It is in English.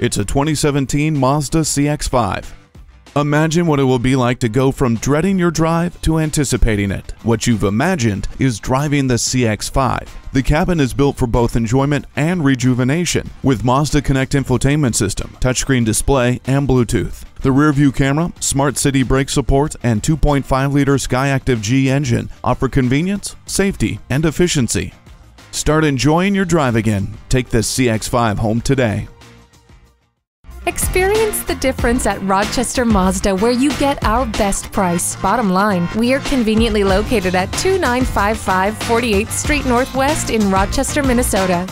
It's a 2017 Mazda CX-5. Imagine what it will be like to go from dreading your drive to anticipating it. What you've imagined is driving the CX-5. The cabin is built for both enjoyment and rejuvenation with Mazda Connect infotainment system, touchscreen display, and Bluetooth. The rear-view camera, smart city brake support, and 2.5-liter Skyactiv-G engine offer convenience, safety, and efficiency. Start enjoying your drive again. Take the CX-5 home today. Experience the difference at Rochester Mazda, where you get our best price. Bottom line, we are conveniently located at 2955 48th Street Northwest in Rochester, Minnesota.